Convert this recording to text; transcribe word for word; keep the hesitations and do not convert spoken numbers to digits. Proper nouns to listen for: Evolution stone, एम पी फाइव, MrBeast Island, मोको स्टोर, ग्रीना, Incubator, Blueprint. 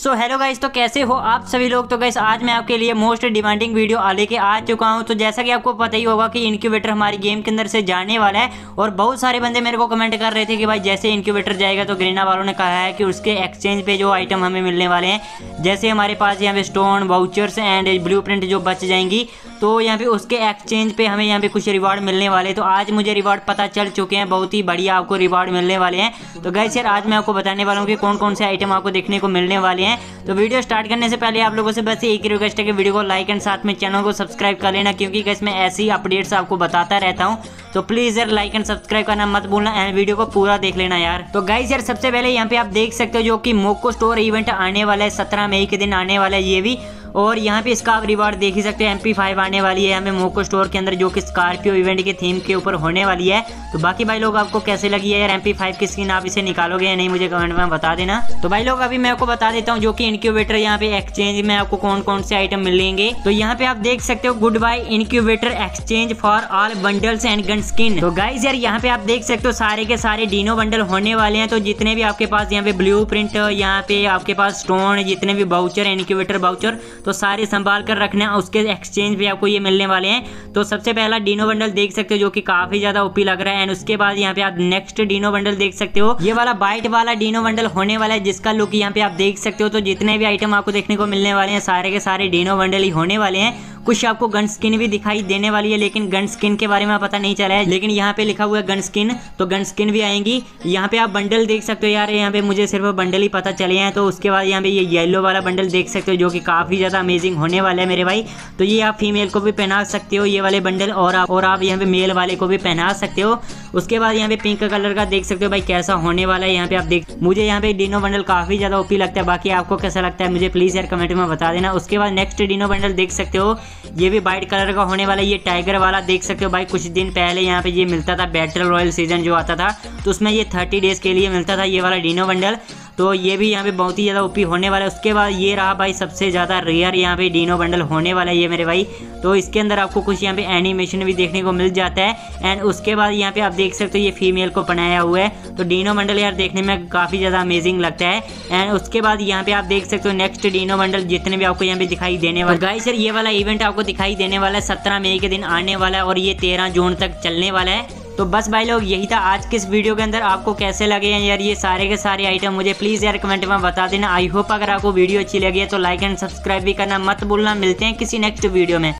So hello guys, तो कैसे हो आप सभी लोग। तो गाइस आज मैं आपके लिए मोस्ट डिमांडिंग वीडियो लेके आ चुका हूं। तो जैसा कि आपको पता ही होगा कि इनक्यूबेटर हमारी गेम के अंदर से जाने वाला है और बहुत सारे बंदे मेरे को कमेंट कर रहे थे कि भाई जैसे इनक्यूबेटर जाएगा तो ग्रीना वालों ने कहा है कि उसके एक्सचेंज पे जो आइटम हमें मिलने वाले हैं, जैसे हमारे पास यहाँ पे stone vouchers and blueprint जो बच जाएंगी तो यहाँ पे उसके एक्सचेंज पे हमें यहाँ पे कुछ रिवार्ड मिलने वाले। तो आज मुझे रिवार्ड पता चल चुके हैं, बहुत ही बढ़िया आपको रिवार्ड मिलने वाले हैं। तो गाइस यार आज मैं आपको बताने वाला हूँ कि कौन कौन से आइटम आपको देखने को मिलने वाले हैं। तो वीडियो स्टार्ट करने से पहले आप लोगों से बस एक ही रिक्वेस्ट है कि वीडियो को लाइक एंड साथ में चैनल को सब्सक्राइब कर लेना, क्योंकि गाइस मैं ऐसी अपडेट्स आपको बताता रहता हूं। तो प्लीज यार लाइक एंड सब्सक्राइब करना मत भूलना एंड वीडियो को पूरा देख लेना यार। तो गाइस यार सबसे पहले यहाँ पे आप देख सकते हो जो कि मोको स्टोर इवेंट आने वाला है, सत्रह मई के दिन आने वाला है ये भी। और यहाँ पे इसका आप रिवार्ड देख ही सकते हैं, एम पी फाइव आने वाली है हमें मोको स्टोर के अंदर जो कि स्कॉर्पियो इवेंट के थीम के ऊपर होने वाली है। तो बाकी भाई लोग आपको कैसे लगी है यार एम पी फाइव की स्किन, आप इसे निकालोगे या नहीं मुझे कमेंट में बता देना। तो भाई लोग अभी मैं आपको बता देता हूँ जो कि इनक्यूबेटर यहाँ पे एक्सचेंज में आपको कौन कौन से आइटम मिलेंगे। तो यहाँ पे आप देख सकते हो goodbye incubator exchange for all bundles and gun skin. तो गाइज यार यहाँ पे आप देख सकते हो सारे के सारे डीनो बंडल होने वाले हैं। तो जितने भी आपके पास यहाँ पे ब्लू प्रिंट, यहाँ पे आपके पास स्टोन, जितने भी वाउचर इनक्यूबेटर वाउचर तो सारे संभाल कर रखना, उसके एक्सचेंज पे आपको ये मिलने वाले हैं। तो सबसे पहला डीनो बंडल देख सकते हो जो कि काफी ज्यादा ओपी लग रहा है। एंड उसके बाद यहाँ पे आप नेक्स्ट डीनो बंडल देख सकते हो, ये वाला बाइट वाला डीनो बंडल होने वाला है जिसका लुक यहाँ पे आप देख सकते हो। तो जितने भी आइटम आपको देखने को मिलने वाले हैं सारे के सारे डीनो बंडल ही होने वाले हैं। कुछ आपको गन स्किन भी दिखाई देने वाली है, लेकिन गन स्किन के बारे में पता नहीं चला है, लेकिन यहाँ पे लिखा हुआ है गन स्किन, तो गन स्किन भी आएंगी। यहाँ पे आप बंडल देख सकते हो यार, यहाँ पे मुझे सिर्फ बंडल ही पता चले हैं। तो उसके बाद यहाँ पे ये येलो वाला बंडल देख सकते हो जो कि काफी ज्यादा अमेजिंग होने वाला है मेरे भाई। तो ये आप फीमेल को भी पहना सकते हो ये वाले बंडल, और आप और आप यहाँ पे मेल वाले को भी पहना सकते हो। उसके बाद यहाँ पे पिंक कलर का देख सकते हो भाई कैसा होने वाला है। यहाँ पे आप देख, मुझे यहाँ पे डीनो बंडल काफी ज्यादा ओपी लगता है, बाकी आपको कैसा लगता है मुझे प्लीज यार कमेंट में बता देना। उसके बाद नेक्स्ट डीनो बंडल देख सकते हो, ये भी वाइट कलर का होने वाला है। ये टाइगर वाला देख सकते हो भाई, कुछ दिन पहले यहाँ पे ये मिलता था बैटल रॉयल सीजन जो आता था तो उसमें ये थर्टी डेज के लिए मिलता था ये वाला डीनो बंडल, तो ये भी यहाँ पे बहुत ही ज़्यादा ओपी होने वाला है। उसके बाद ये रहा भाई सबसे ज़्यादा रेयर यहाँ पे डीनो बंडल होने वाला है ये मेरे भाई। तो इसके अंदर आपको कुछ यहाँ पे एनिमेशन भी देखने को मिल जाता है। एंड उसके बाद यहाँ पे आप देख सकते हो ये फीमेल को बनाया हुआ है। तो डीनो बंडल यार देखने में काफ़ी ज़्यादा अमेजिंग लगता है। एंड उसके बाद यहाँ पे आप देख सकते हो नेक्स्ट डीनो बंडल जितने भी आपको यहाँ पे दिखाई देने वाला। गाइस यार ये वाला इवेंट आपको दिखाई देने वाला है, सत्रह मई के दिन आने वाला है और ये तेरह जून तक चलने वाला है। तो बस भाई लोग यही था आज के इस वीडियो के अंदर, आपको कैसे लगे हैं यार ये सारे के सारे आइटम मुझे प्लीज़ यार कमेंट में बता देना। आई होप अगर आपको वीडियो अच्छी लगी है तो लाइक एंड सब्सक्राइब भी करना मत भूलना। मिलते हैं किसी नेक्स्ट वीडियो में।